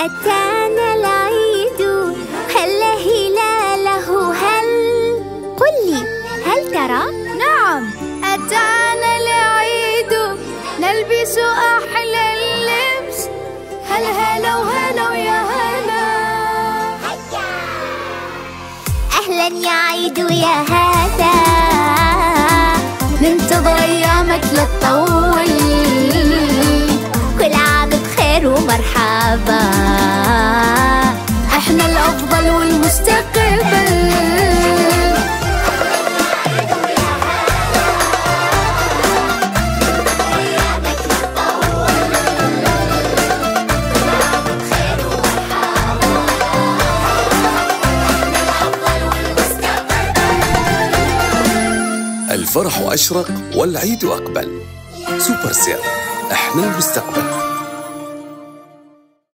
أتانا العيد هل هلاله هل. قل لي هل ترى؟ نعم أتانا العيد نلبس أحلى اللبس. هل هلو هلو يا هلا. أهلا يا عيد يا هذا ننتظر أيامك للطول. كل عام بخير ومرحبا احنا الأفضل والمستقبل. الفرح أشرق والعيد أقبل. سوبرسيل، احنا المستقبل.